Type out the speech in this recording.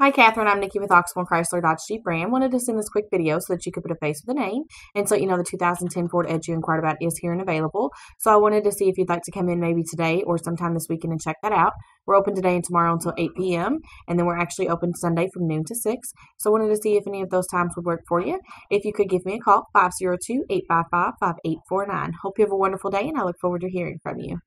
Hi Kathryn, I'm Nikki with Oxmoor Chrysler Dodge Jeep Ram. Wanted to send this quick video so that you could put a face with a name, and so you know the 2010 Ford Edge you inquired about is here and available. So I wanted to see if you'd like to come in maybe today or sometime this weekend and check that out. We're open today and tomorrow until 8 p.m. and then we're actually open Sunday from noon to 6. So I wanted to see if any of those times would work for you. If you could give me a call, 502-855-5849. Hope you have a wonderful day and I look forward to hearing from you.